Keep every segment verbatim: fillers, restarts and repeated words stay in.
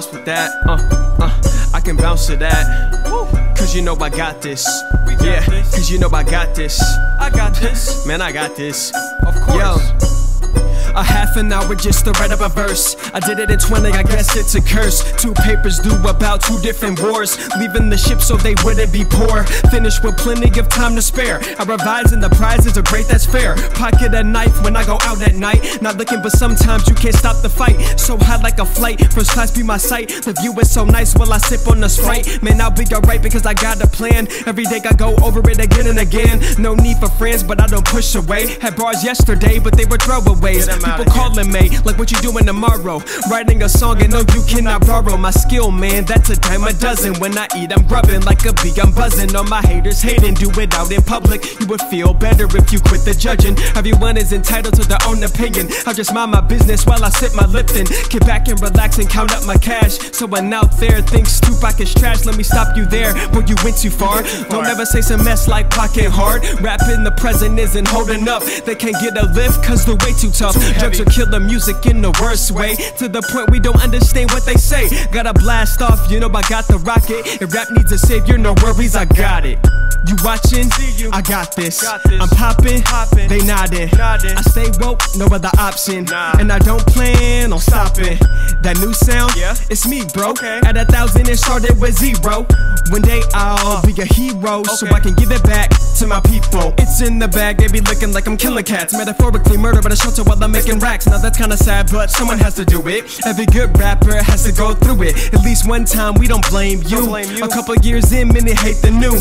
bounce with that. Uh, uh, I can bounce to that. Cause you know I got this. Yeah, cause you know I got this. I got this. Man, I got this. Of course. Yo. A half an hour just to write up a verse. I did it in twenty, I guess it's a curse. Two papers due about two different wars. Leaving the ship so they wouldn't be poor. Finished with plenty of time to spare. I revise and the prizes are great, that's fair. Pocket a knife when I go out at night. Not looking, but sometimes you can't stop the fight. So high like a flight, first class be my sight. The view is so nice while I sip on the Sprite. Man, I'll be alright because I got a plan. Every day I go over it again and again. No need for friends, but I don't push away. Had bars yesterday, but they were throwaways. People calling me, like what you doing tomorrow? Writing a song and no, you cannot borrow my skill, man, that's a dime a dozen. When I eat, I'm grubbing like a bee, I'm buzzing. All my haters hating, do it out in public. You would feel better if you quit the judging. Everyone is entitled to their own opinion. I'll just mind my business while I sip my Lipton. Get back and relax and count up my cash. Someone out there thinks Tupac is trash. Let me stop you there, but you went too far. Don't ever say some mess like pocket hard. Rapping the present isn't holding up. They can't get a lift cause they're way too tough. Drugs will kill the music in the worst way, to the point we don't understand what they say. Gotta blast off, you know I got the rocket. If rap needs a savior, no worries, I got it. You watching? I got this. I'm popping, they nodding. I stay woke, no other option. And I don't plan on stopping. That new sound, it's me, bro. At a thousand, it started with zero. One day I'll be a hero, so I can give it back to my people. It's in the bag, they be looking like I'm killing cats. Metaphorically murder at a shelter while I'm making racks. Now that's kinda sad, but someone has to do it. Every good rapper has to go through it. At least one time, we don't blame you. A couple years in, many hate the new.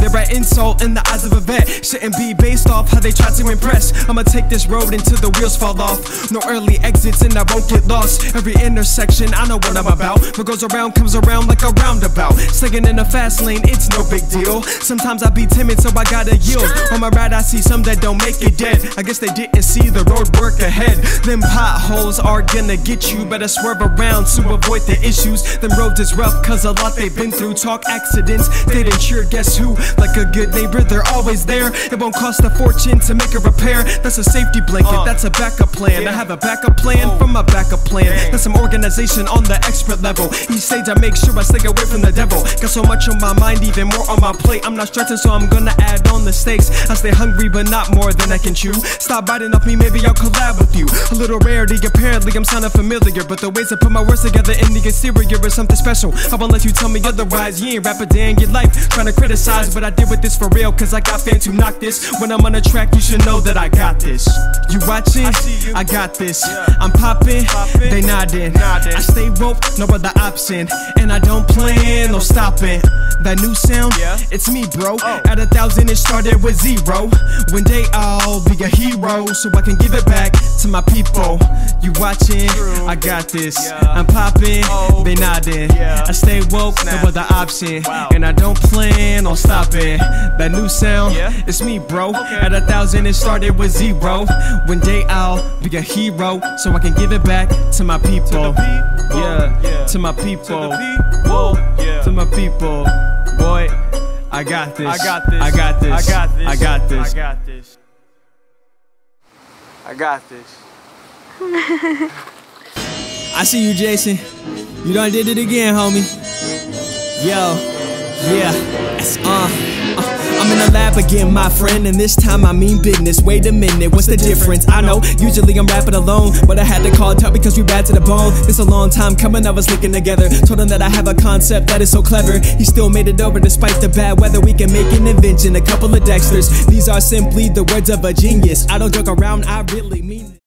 They're an insult in the eyes of a vet. Shouldn't be based off how they try to impress. I'ma take this road until the wheels fall off. No early exits and I won't get lost. Every intersection, I know what I'm about. What goes around comes around like a roundabout. Slinging in a fast lane, it's no big deal. Sometimes I be timid, so I gotta yield. On my ride, I see some that don't make it dead. I guess they didn't see the road work ahead. Them potholes are gonna get you. Better swerve around to avoid the issues. Them roads is rough cause a lot they've been through. Talk accidents, they didn't sure guess who. Like a good neighbor, they're always there. It won't cost a fortune to make a repair. That's a safety blanket, uh, that's a backup plan. Yeah. I have a backup plan oh. from my backup plan. Dang. That's some organization on the expert level. Each stage I make sure I stay away from the devil. Got so much on my mind, even more on my plate. I'm not stressing, so I'm gonna add on the stakes. I stay hungry, but not more than I can chew. Stop biting off me, maybe I'll collab with you. A little rarity, apparently I'm sounding familiar. But the ways I put my words together in the exterior is something special. I won't let you tell me otherwise. You ain't rap a day in your life trying to criticize. But I did with this for real, cause I got fans who knock this. When I'm on a track, you should know that I got this. You watching? I, I got this. Yeah. I'm popping, poppin', they nodding. nodding. I stay woke, no other option. And I don't plan, no stopping. That new sound, yeah. it's me, bro. Oh. At a thousand, it started with zero. One day I'll be a hero, so I can give it back to my people. You watching? True. I got this. Yeah. I'm popping, oh. they nodding. Yeah. I stay woke, Snap. no other option. Wow. And I don't plan on stopping. That new sound, yeah. it's me, bro. Okay. At a thousand, it started with zero. One day I'll be a hero, so I can give it back to my people. To the people. Yeah. yeah, to my people. To, people. Yeah. to my people. Boy, I got this. I got this. I got this. I got this. I got this. I got this. I see you, Jason. You done did it again, homie. Yo. Yeah, uh, uh, I'm in the lab again, my friend, and this time I mean business. Wait a minute, what's the difference? I know, usually I'm rapping alone, but I had to call it out because we bad to the bone. It's a long time coming, I was linking together. Told him that I have a concept that is so clever. He still made it over despite the bad weather. We can make an invention, a couple of Dexters. These are simply the words of a genius. I don't joke around, I really mean it.